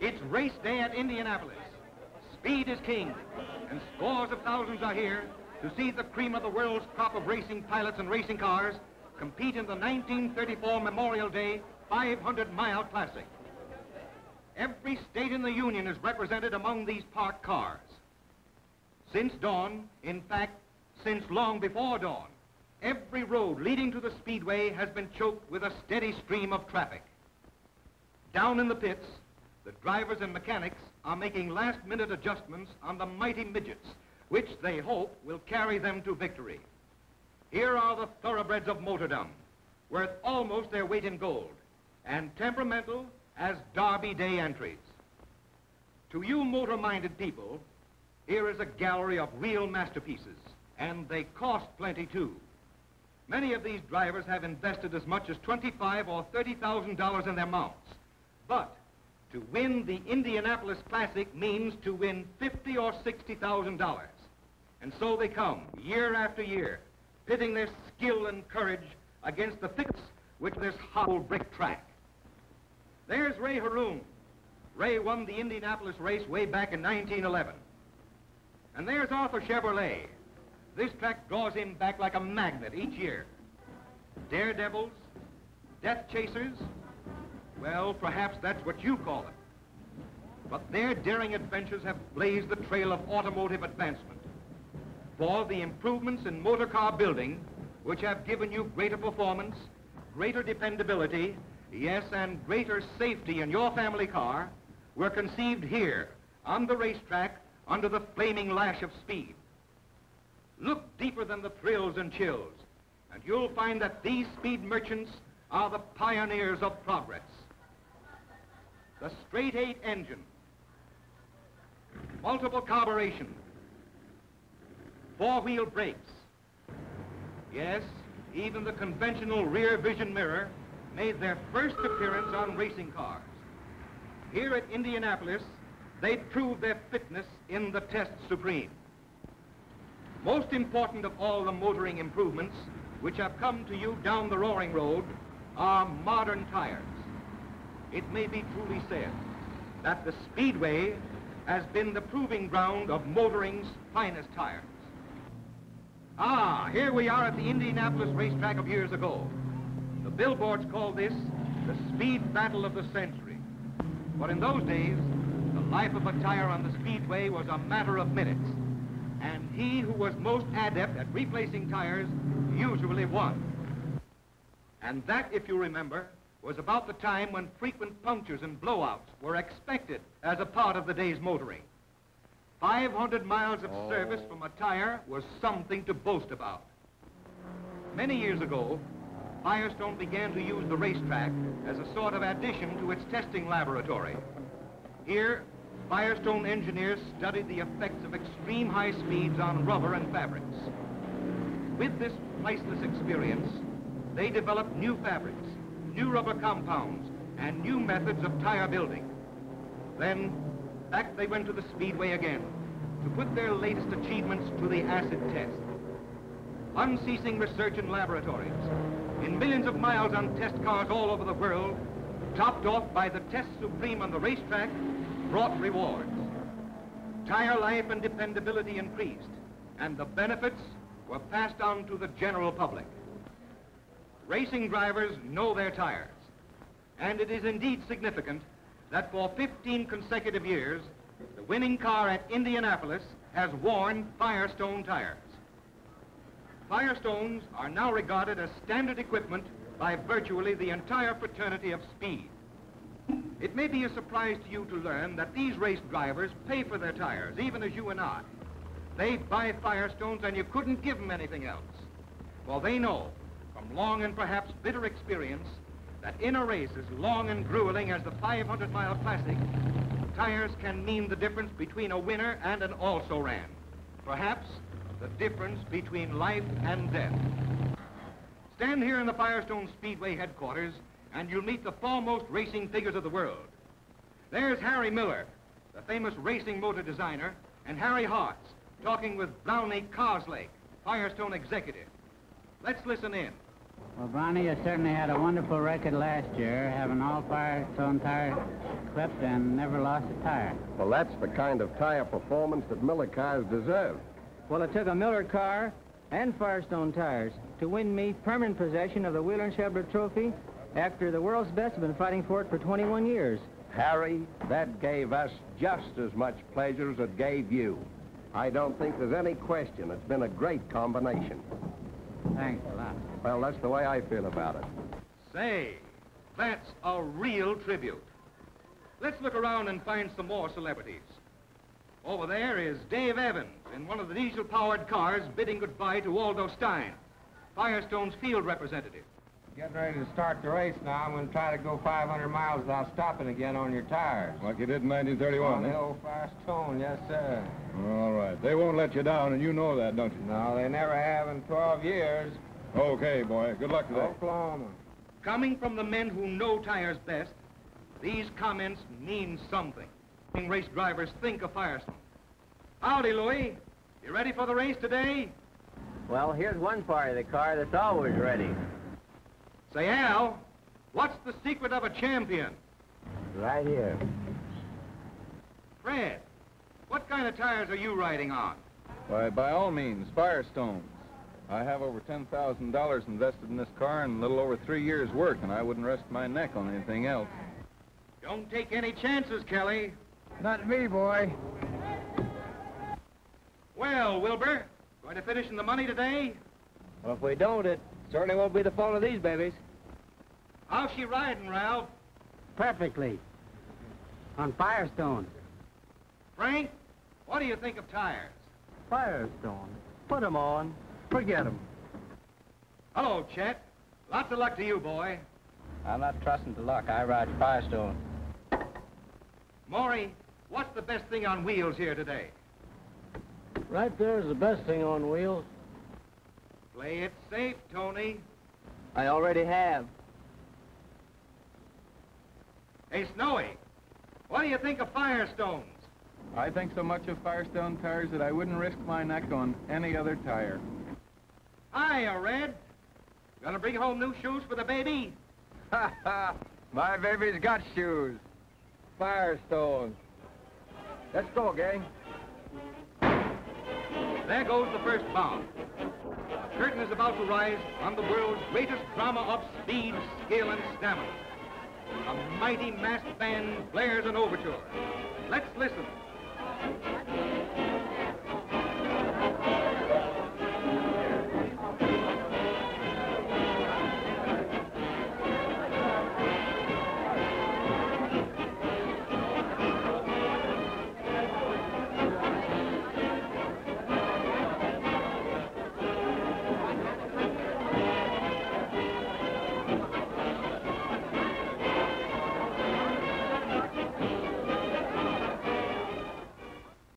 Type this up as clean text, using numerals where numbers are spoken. It's race day at Indianapolis. Speed is king, and scores of thousands are here to see the cream of the world's crop of racing pilots and racing cars compete in the 1934 Memorial Day 500-mile classic. Every state in the Union is represented among these parked cars. Since dawn, in fact, since long before dawn, every road leading to the speedway has been choked with a steady stream of traffic. Down in the pits, the drivers and mechanics are making last-minute adjustments on the mighty midgets, which they hope will carry them to victory. Here are the thoroughbreds of motordom, worth almost their weight in gold, and temperamental as Derby Day entries. To you motor-minded people, here is a gallery of real masterpieces, and they cost plenty too. Many of these drivers have invested as much as $25,000 or $30,000 in their mounts. But to win the Indianapolis Classic means to win $50,000 or $60,000. And so they come, year after year, pitting their skill and courage against the thickets which this hollow brick track. There's Ray Harroun. Ray won the Indianapolis race way back in 1911. And there's Arthur Chevrolet. This track draws him back like a magnet each year. Daredevils, death chasers, well, perhaps that's what you call it. But their daring adventures have blazed the trail of automotive advancement. For the improvements in motor car building, which have given you greater performance, greater dependability, yes, and greater safety in your family car, were conceived here, on the racetrack, under the flaming lash of speed. Look deeper than the thrills and chills, and you'll find that these speed merchants are the pioneers of progress. The straight-eight engine, multiple carburation, four-wheel brakes. Yes, even the conventional rear vision mirror made their first appearance on racing cars. Here at Indianapolis, they proved their fitness in the test supreme. Most important of all the motoring improvements which have come to you down the roaring road are modern tires. It may be truly said that the speedway has been the proving ground of motoring's finest tires. Ah, here we are at the Indianapolis racetrack of years ago. The billboards called this the speed battle of the century. But in those days, the life of a tire on the speedway was a matter of minutes. And he who was most adept at replacing tires usually won. And that, if you remember, was about the time when frequent punctures and blowouts were expected as a part of the day's motoring. 500 miles of service from a tire was something to boast about. Many years ago, Firestone began to use the racetrack as a sort of addition to its testing laboratory. Here, Firestone engineers studied the effects of extreme high speeds on rubber and fabrics. With this priceless experience, they developed new fabrics, new rubber compounds, and new methods of tire building. Then, back they went to the speedway again to put their latest achievements to the acid test. Unceasing research in laboratories, in millions of miles on test cars all over the world, topped off by the test supreme on the racetrack, brought rewards. Tire life and dependability increased, and the benefits were passed on to the general public. Racing drivers know their tires, and it is indeed significant that for 15 consecutive years, the winning car at Indianapolis has worn Firestone tires. Firestones are now regarded as standard equipment by virtually the entire fraternity of speed. It may be a surprise to you to learn that these race drivers pay for their tires, even as you and I. They buy Firestones and you couldn't give them anything else. Well, they know, from long and perhaps bitter experience, that in a race as long and grueling as the 500-mile classic, tires can mean the difference between a winner and an also-ran. Perhaps the difference between life and death. Stand here in the Firestone Speedway headquarters and you'll meet the foremost racing figures of the world. There's Harry Miller, the famous racing motor designer, and Harry Hartz, talking with Brownie Carslake, Firestone executive. Let's listen in. Well, Bonnie, you certainly had a wonderful record last year, having all Firestone tires clipped and never lost a tire. Well, that's the kind of tire performance that Miller cars deserve. Well, it took a Miller car and Firestone tires to win me permanent possession of the Wheeler and Chevrolet Trophy after the world's best have been fighting for it for 21 years. Harry, that gave us just as much pleasure as it gave you. I don't think there's any question. It's been a great combination. Thanks a lot. Well, that's the way I feel about it. Say, that's a real tribute. Let's look around and find some more celebrities. Over there is Dave Evans in one of the diesel-powered cars bidding goodbye to Aldo Stein, Firestone's field representative. Getting ready to start the race now. I'm going to try to go 500 miles without stopping again on your tires. Like you did in 1931, eh? On the old Firestone, yes, sir. All right. They won't let you down, and you know that, don't you? No, they never have in 12 years. Okay, boy. Good luck today. Oklahoma. Coming from the men who know tires best, these comments mean something. Race drivers think of Firestone. Howdy, Louie. You ready for the race today? Well, here's one part of the car that's always ready. Say, Al, what's the secret of a champion? Right here. Fred, what kind of tires are you riding on? Why, by all means, Firestones. I have over $10,000 invested in this car and a little over 3 years' work, and I wouldn't rest my neck on anything else. Don't take any chances, Kelly. Not me, boy. Well, Wilbur, going to finish in the money today? Well, if we don't, it certainly won't be the fault of these babies. How's she riding, Ralph? Perfectly. On Firestone. Frank, what do you think of tires? Firestone. Put them on. Forget them. Hello, Chet. Lots of luck to you, boy. I'm not trusting to luck. I ride Firestone. Maury, what's the best thing on wheels here today? Right there's the best thing on wheels. Play it safe, Tony. I already have. Hey, Snowy, what do you think of Firestones? I think so much of Firestone tires that I wouldn't risk my neck on any other tire. Hiya, Red. Gonna bring home new shoes for the baby? Ha ha! My baby's got shoes. Firestone. Let's go, gang. There goes the first bound. The curtain is about to rise on the world's greatest drama of speed, skill, and stamina. A mighty masked band blares an overture. Let's listen.